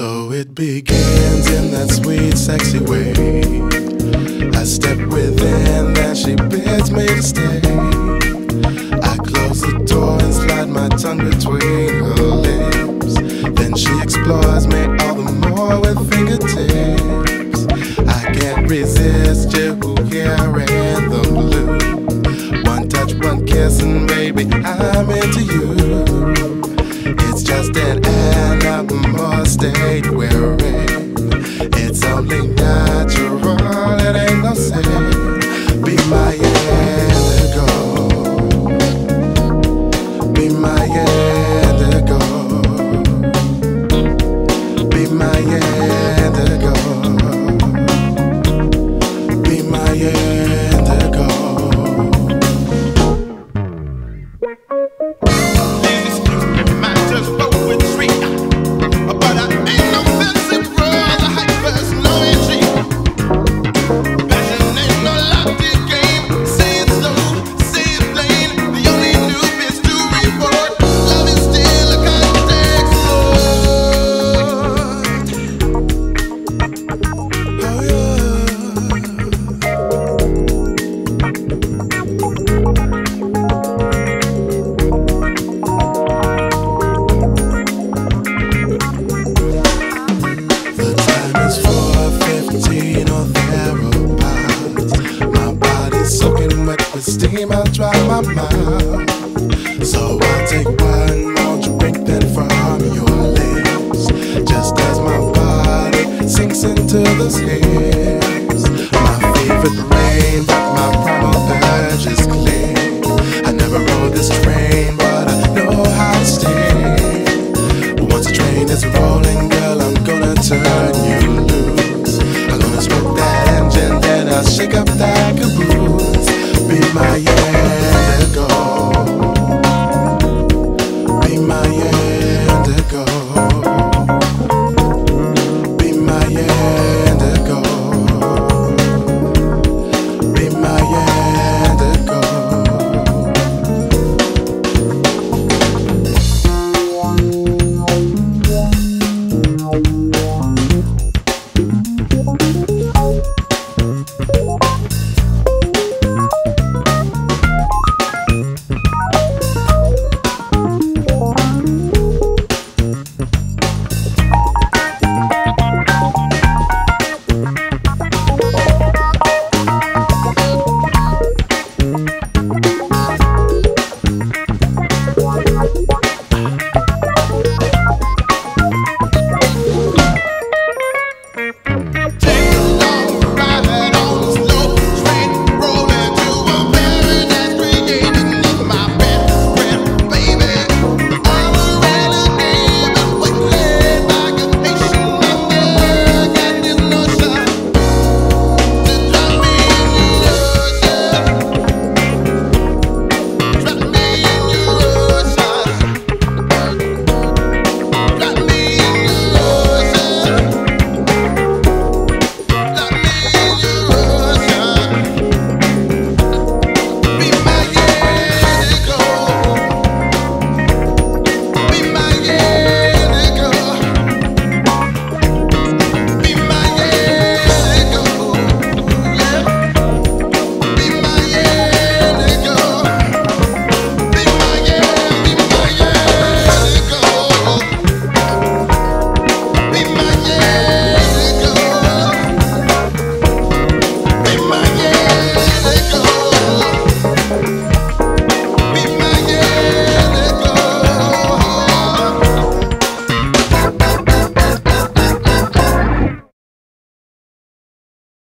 So it begins in that sweet, sexy way. I step within, then she bids me to stay. I close the door and slide my tongue between her lips. Then she explores me all the more with fingertips. I can't resist you here in the blue. One touch, one kiss, and baby, I'm into you. It's just an end of the more state we're in. It's only natural, it ain't no sin. Be my indigo. Be my indigo. Be my indigo. Be my indigo. Steam, I'll dry my mouth. So I'll take one more drink then from your lips. Just as my body sinks into those hips. My favorite rain, but my primal purge is clean. I never rode this train, but I know how to stay. Once the train is rolling, girl, I'm gonna turn you loose. I'm gonna stroke that engine, then I'll shake up that